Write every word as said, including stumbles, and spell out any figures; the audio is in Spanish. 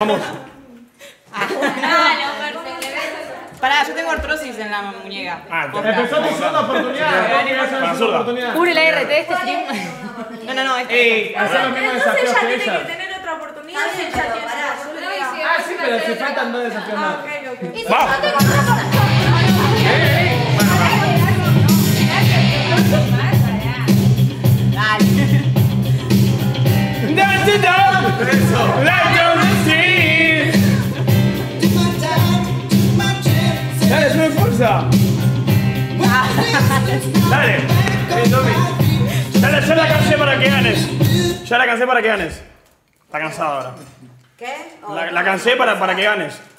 Vamos. Ah, no, no, pará, yo tengo artrosis en la muñeca. Ah, empezó tu segunda oportunidad. Cubre la R T de este stream. No, no, no, este. Hacer los mismos desafíos que ella. Tiene que tener otra oportunidad. Ah, sí, pero se faltan dos desafíos más. Dale, dale, ya la cansé para que ganes. Ya la cansé para que ganes. Está cansada ahora. ¿Qué? La, la cansé para, para que ganes.